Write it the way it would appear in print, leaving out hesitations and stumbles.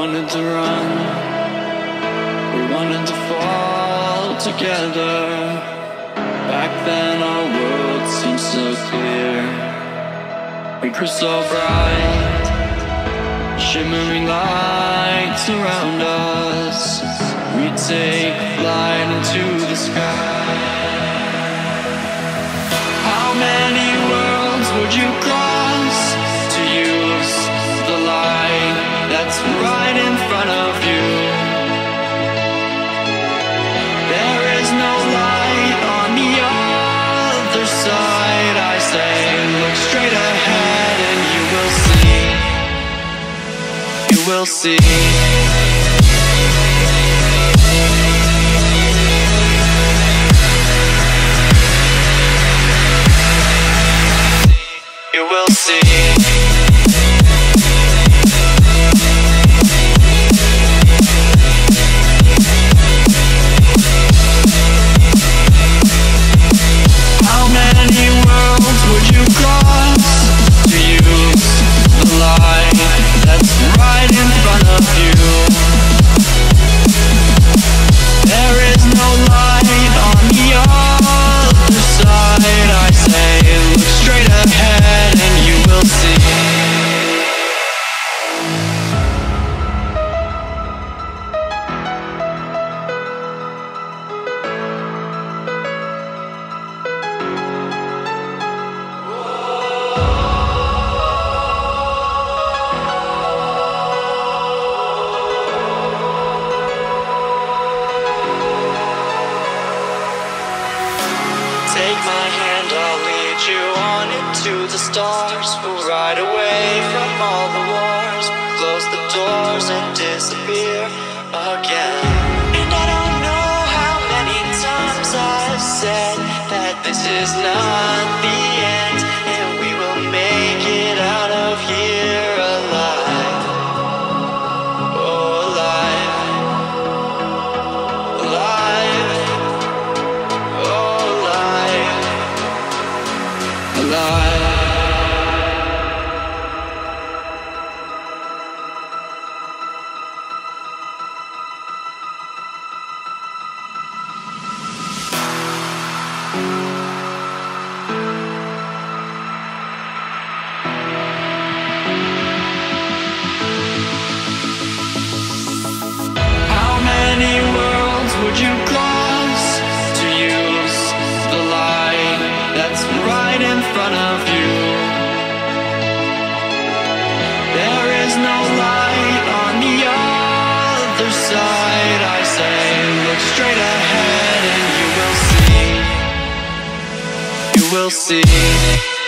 wanted to run, we wanted to fall together. Back then our world seemed so clear. We were so bright, shimmering lights around us. We'd take flight into the sky. How many worlds would you cross to use the light that's right in front of you? There is no light on the other side. I say look straight ahead and you will see. You will see. Take my hand, I'll lead you on into the stars. We'll ride away from all the wars, close the doors and disappear again. And I don't know how many times I've said that this is not the end, and we will make it out of here alive. Oh, alive. Alive. How many worlds would you cross to use the light that's right in front of you? There is no light on the other side. I say look straight ahead and you will see. You will see.